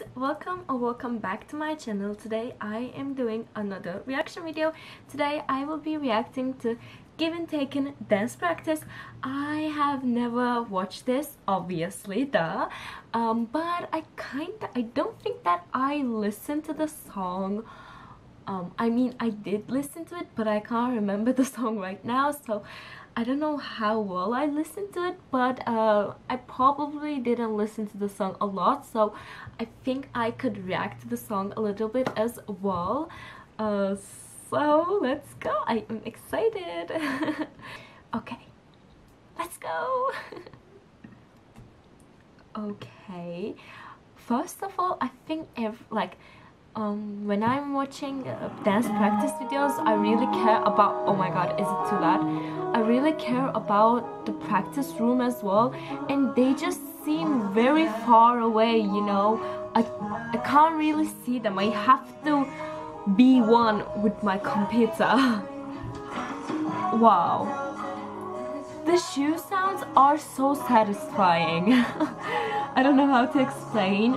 guys, welcome or welcome back to my channel. Today I am doing another reaction video. Today I will be reacting to Given-Taken dance practice. I have never watched this, obviously, duh. But I don't think that I listened to the song. I mean, I did listen to it, but I can't remember the song right now, so I don't know how well I listened to it, but I probably didn't listen to the song a lot, so I think I could react to the song a little bit as well. So let's go. I am excited. Okay, let's go. Okay, first of all, I think when I'm watching dance practice videos, I really care about, oh my god, is it too loud? I really care about the practice room as well, and they just seem very far away, you know. I can't really see them. I have to be one with my computer. Wow, the shoe sounds are so satisfying. I don't know how to explain.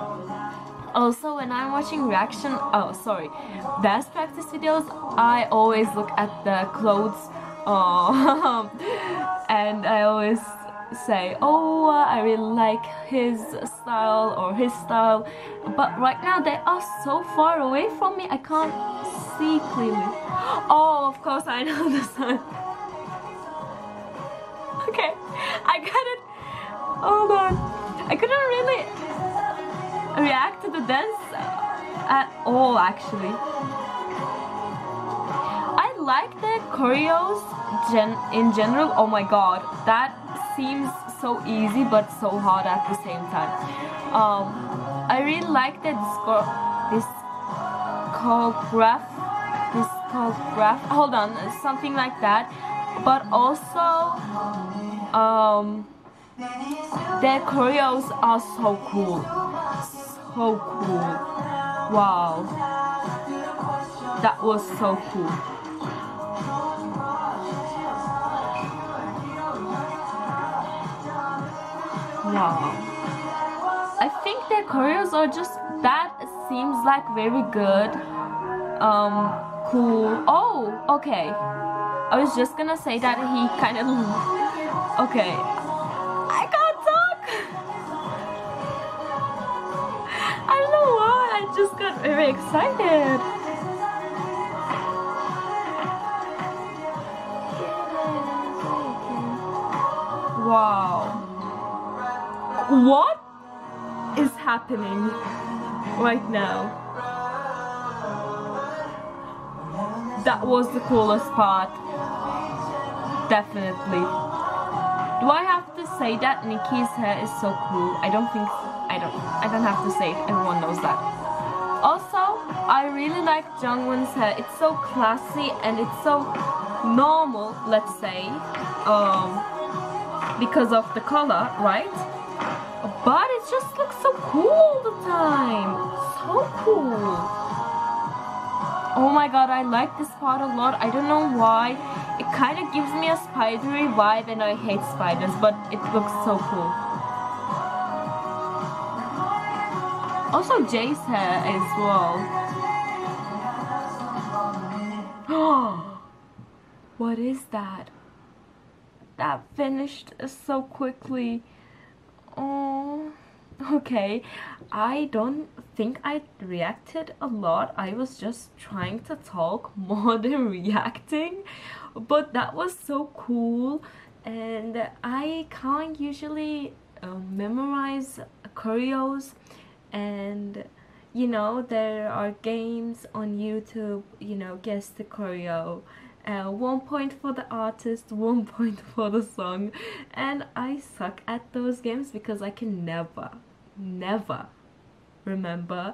Also, when I'm watching dance practice videos, I always look at the clothes, and I always say, oh, I really like his style, but right now they are so far away from me, I can't see clearly. Oh, of course I know the song. Okay, I got it. Hold on, I couldn't really react to the dance at all, actually. I like the choreos in general. Oh my god, that seems so easy but so hard at the same time. I really like the discograph, hold on, something like that, but also their choreos are so cool. So cool. Wow. That was so cool. Wow. I think their choreos are just, that seems like very good. Cool. Oh, okay. I was just gonna say that he kind of, okay. Just got very excited. Wow. What is happening right now? That was the coolest part. Definitely. Do I have to say that Nikki's hair is so cool? I don't think so. I don't have to say it. Everyone knows that. Also, I really like Jungwon's hair. It's so classy and it's so normal, let's say, because of the color, right? But it just looks so cool all the time. So cool. Oh my god, I like this part a lot. I don't know why. It kind of gives me a spidery vibe and I hate spiders, but it looks so cool. Also, Jay's hair as well. What is that? That finished so quickly. Oh, okay. I don't think I reacted a lot. I was just trying to talk more than reacting. But that was so cool. And I can't usually memorize choreos. And you know, there are games on YouTube, you know, guess the choreo, 1 point for the artist, 1 point for the song, and I suck at those games because I can never remember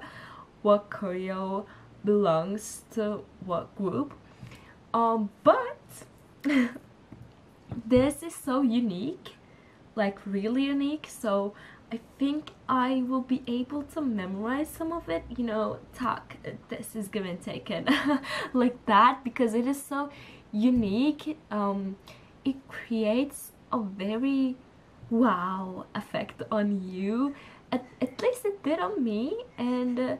what choreo belongs to what group. But this is so unique, like really unique, so I think I will be able to memorize some of it, you know, talk, this is Given-Taken, like that, because it is so unique. It creates a very wow effect on you, at least it did on me, and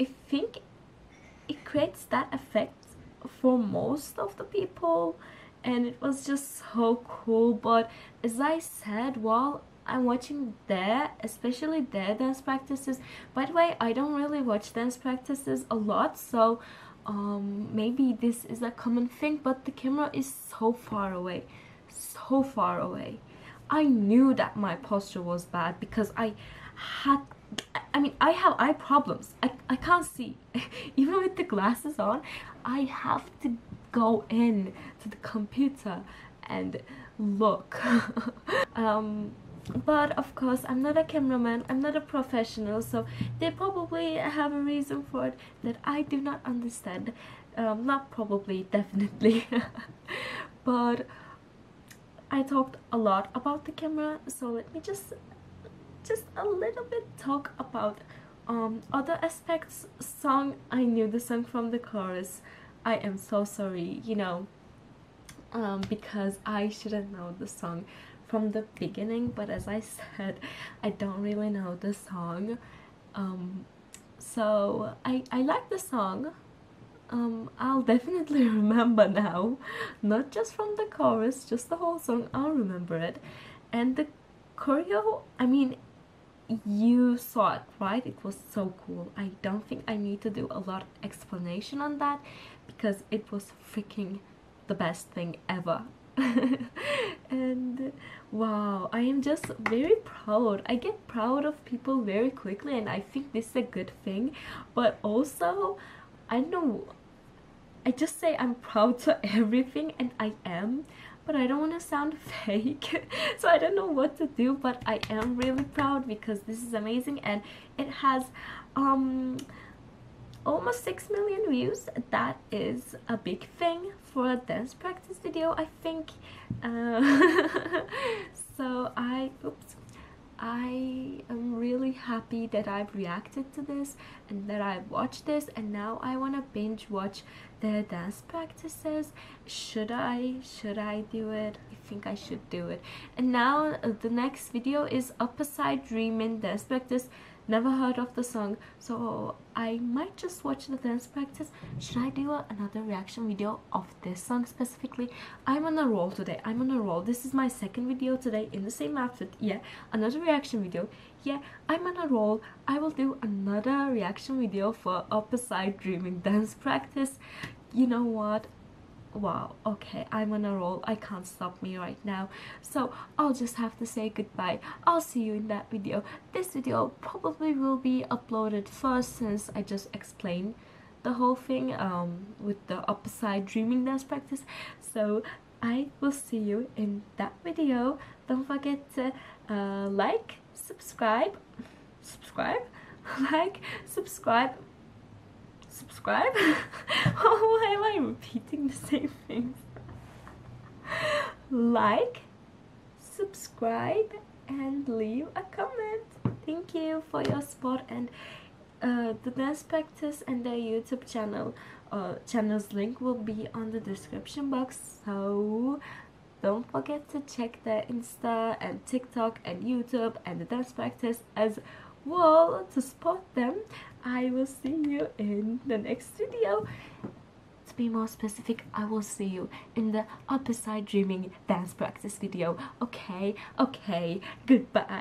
I think it creates that effect for most of the people, and it was just so cool. But as I said, while I'm watching their, especially their dance practices, by the way, I don't really watch dance practices a lot, so maybe this is a common thing, but the camera is so far away, so far away. I knew that my posture was bad because I have eye problems. I can't see. Even with the glasses on, I have to go in to the computer and look. But of course, I'm not a cameraman, I'm not a professional, so they probably have a reason for it that I do not understand. Not probably, definitely. But I talked a lot about the camera, so let me just a little bit talk about other aspects. Song, I knew the song from the chorus. I am so sorry, you know, because I shouldn't know the song from the beginning, but as I said, I don't really know the song. So I like the song. I'll definitely remember now, not just from the chorus, just the whole song. I'll remember it. And the choreo, I mean, you saw it, right? It was so cool. I don't think I need to do a lot of explanation on that because it was freaking the best thing ever. And wow, I am just very proud. I get proud of people very quickly, and I think this is a good thing, but also, I know, I just say I'm proud to everything, and I am, but I don't want to sound fake. So I don't know what to do, but I am really proud because this is amazing, and it has almost 6 million views. That is a big thing for a dance practice video, I think. So I am really happy that I've reacted to this and that I've watched this, and now I want to binge watch their dance practices. Should I do it? I think I should do it. And now the next video is Upside Dreaming dance practice. Never heard of the song, so I might just watch the dance practice. Should I do another reaction video of this song specifically? I'm on a roll today, I'm on a roll. This is my second video today in the same outfit. Yeah, another reaction video. Yeah, I'm on a roll. I will do another reaction video for Upside Dreaming dance practice. You know what? Wow, okay, I'm on a roll. I can't stop me right now, so I'll just have to say goodbye. I'll see you in that video. This video probably will be uploaded first, since I just explained the whole thing with the Upside Dreaming dance practice. So I will see you in that video. Don't forget to like, subscribe, like, subscribe. Why am I repeating the same things? Like, subscribe, and leave a comment. Thank you for your support, and the dance practice and their YouTube channel channel's link will be on the description box, so don't forget to check their Insta and TikTok and YouTube and the dance practice as well to support them. I will see you in the next video. To be more specific, I will see you in the Upside Dreaming dance practice video. Okay, goodbye.